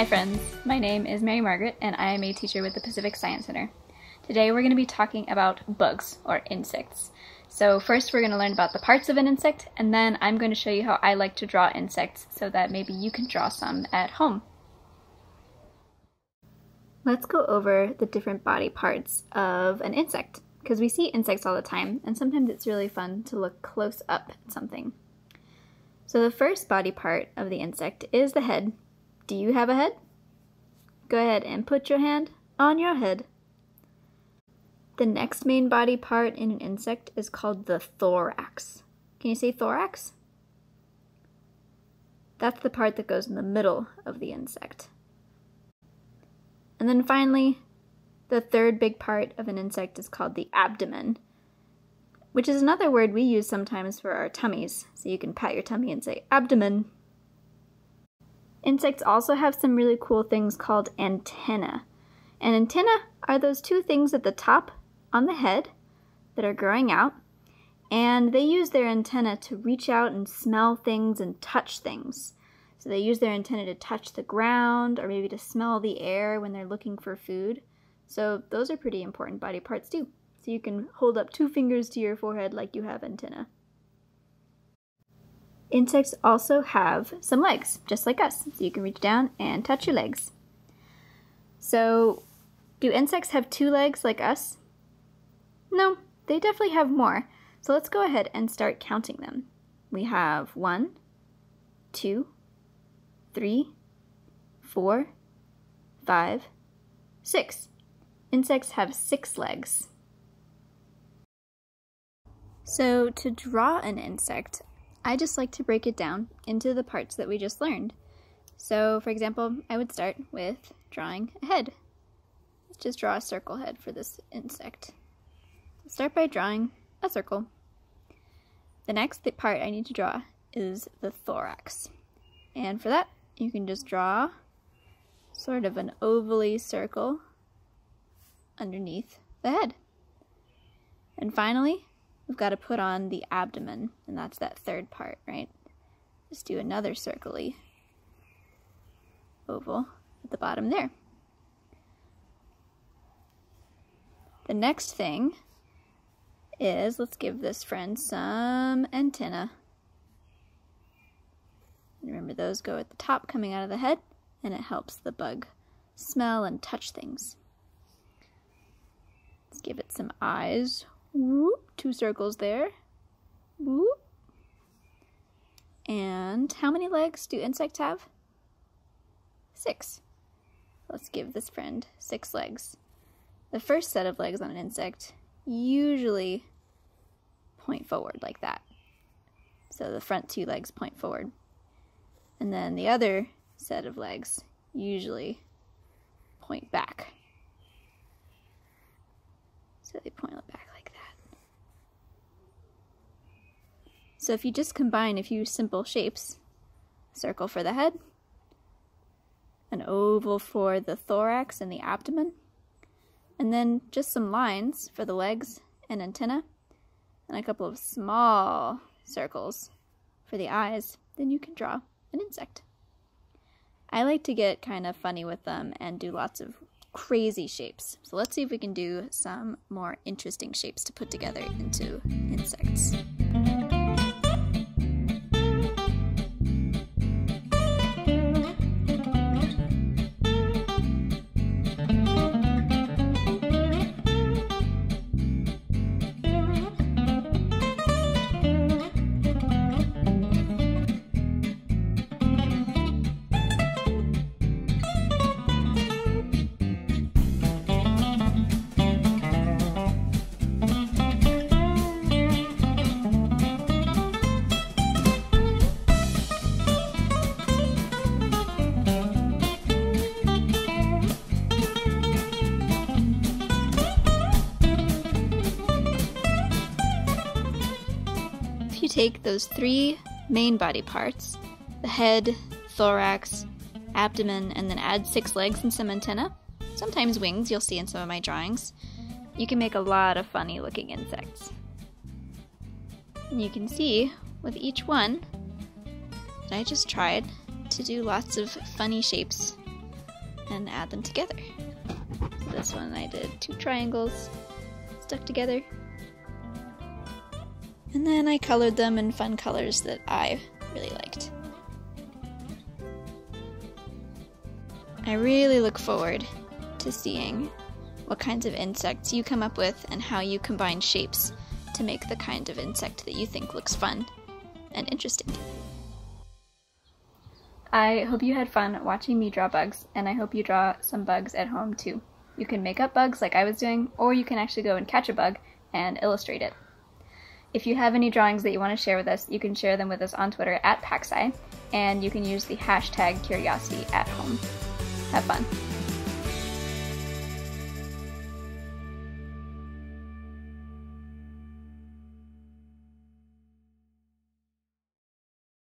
Hi friends, my name is Mary Margaret and I am a teacher with the Pacific Science Center. Today we're going to be talking about bugs, or insects. So first we're going to learn about the parts of an insect, and then I'm going to show you how I like to draw insects so that maybe you can draw some at home. Let's go over the different body parts of an insect, because we see insects all the time and sometimes it's really fun to look close up at something. So the first body part of the insect is the head. Do you have a head? Go ahead and put your hand on your head. The next main body part in an insect is called the thorax. Can you say thorax? That's the part that goes in the middle of the insect. And then finally, the third big part of an insect is called the abdomen, which is another word we use sometimes for our tummies. So you can pat your tummy and say abdomen. Insects also have some really cool things called antennae. And antennae are those two things at the top on the head that are growing out, and they use their antennae to reach out and smell things and touch things. So they use their antennae to touch the ground or maybe to smell the air when they're looking for food. So those are pretty important body parts too. So you can hold up two fingers to your forehead like you have antennae. Insects also have some legs, just like us, so you can reach down and touch your legs. So, do insects have two legs like us? No, they definitely have more. So let's go ahead and start counting them. We have 1, 2, 3, 4, 5, 6. Insects have 6 legs. So to draw an insect, I just like to break it down into the parts that we just learned. So, for example, I would start with drawing a head. Let's just draw a circle head for this insect. Start by drawing a circle. The next part I need to draw is the thorax. And for that, you can just draw sort of an ovally circle underneath the head. And finally, we've got to put on the abdomen, and that's that third part, right? Just do another circly oval at the bottom there. The next thing is, let's give this friend some antennae. Remember, those go at the top coming out of the head, and it helps the bug smell and touch things. Let's give it some eyes. Whoop, 2 circles there. Whoop. And how many legs do insects have? 6. Let's give this friend 6 legs. The first set of legs on an insect usually point forward like that. So the front 2 legs point forward. And then the other set of legs usually point back. So they point back like that. So if you just combine a few simple shapes, circle for the head, an oval for the thorax and the abdomen, and then just some lines for the legs and antennae, and a couple of small circles for the eyes, then you can draw an insect. I like to get kind of funny with them and do lots of crazy shapes. So let's see if we can do some more interesting shapes to put together into insects. Take those 3 main body parts, the head, thorax, abdomen, and then add 6 legs and some antennae, sometimes wings you'll see in some of my drawings. You can make a lot of funny looking insects. And you can see with each one that I just tried to do lots of funny shapes and add them together. So this one I did two triangles stuck together. And then I colored them in fun colors that I really liked. I really look forward to seeing what kinds of insects you come up with and how you combine shapes to make the kind of insect that you think looks fun and interesting. I hope you had fun watching me draw bugs, and I hope you draw some bugs at home too. You can make up bugs like I was doing, or you can actually go and catch a bug and illustrate it. If you have any drawings that you want to share with us, you can share them with us on Twitter @PacSci, and you can use the hashtag #CuriosityAtHome. Have fun.